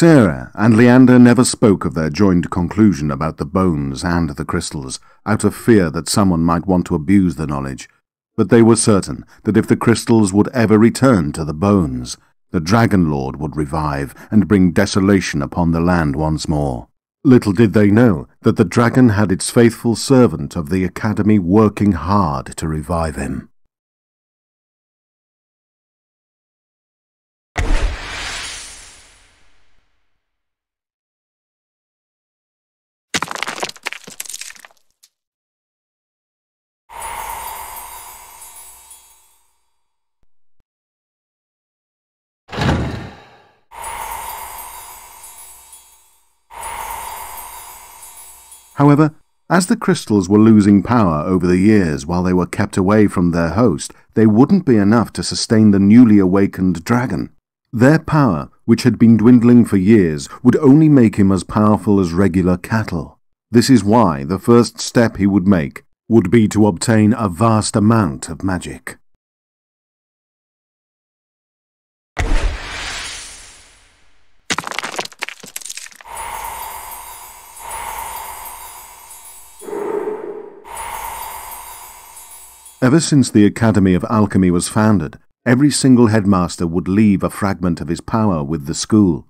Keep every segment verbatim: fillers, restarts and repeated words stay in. Sarah and Leander never spoke of their joined conclusion about the bones and the crystals, out of fear that someone might want to abuse the knowledge, but they were certain that if the crystals would ever return to the bones, the Dragon Lord would revive and bring desolation upon the land once more. Little did they know that the dragon had its faithful servant of the Academy working hard to revive him. However, as the crystals were losing power over the years while they were kept away from their host, they wouldn't be enough to sustain the newly awakened dragon. Their power, which had been dwindling for years, would only make him as powerful as regular cattle. This is why the first step he would make would be to obtain a vast amount of magic. Ever since the Academy of Alchemy was founded, every single headmaster would leave a fragment of his power with the school,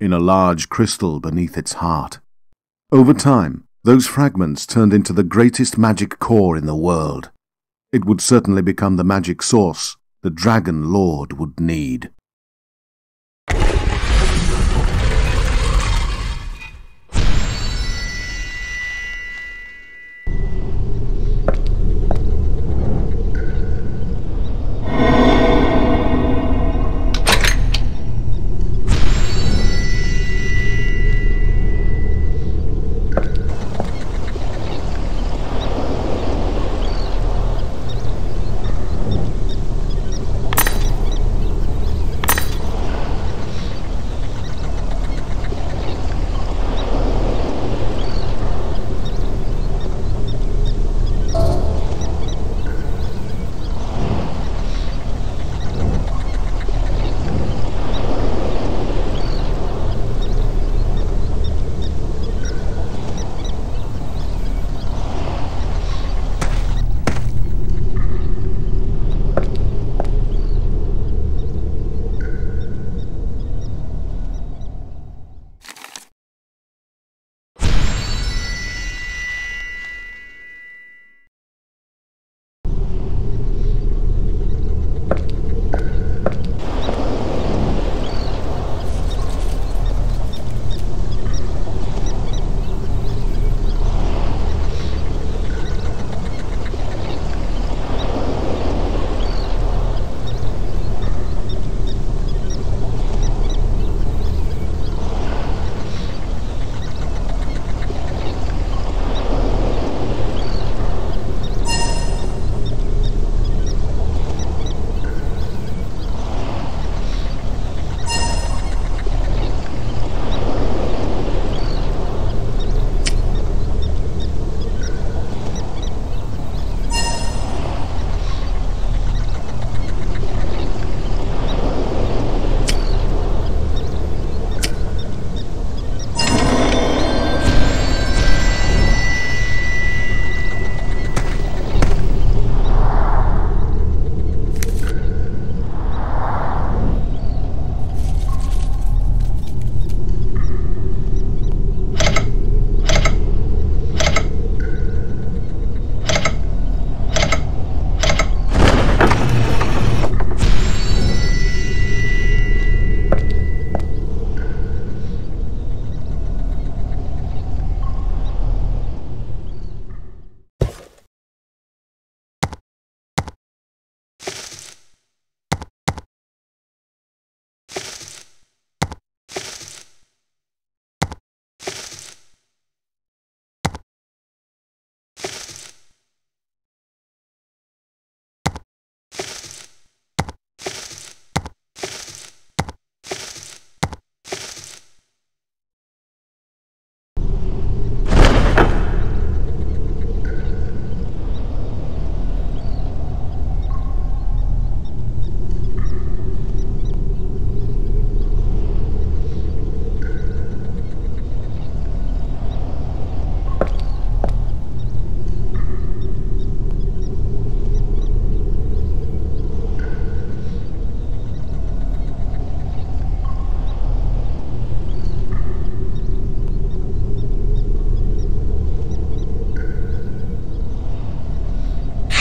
in a large crystal beneath its heart. Over time, those fragments turned into the greatest magic core in the world. It would certainly become the magic source the Dragon Lord would need.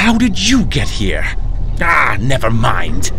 How did you get here? Ah, never mind.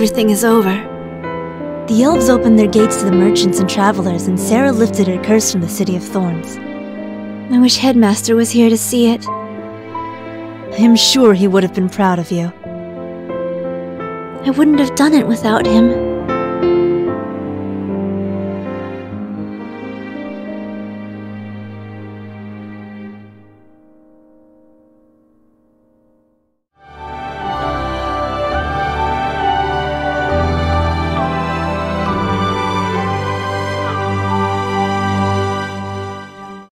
everything is over. The elves opened their gates to the merchants and travelers, and Sarah lifted her curse from the City of Thorns. I wish Headmaster was here to see it. I am sure he would have been proud of you. I wouldn't have done it without him.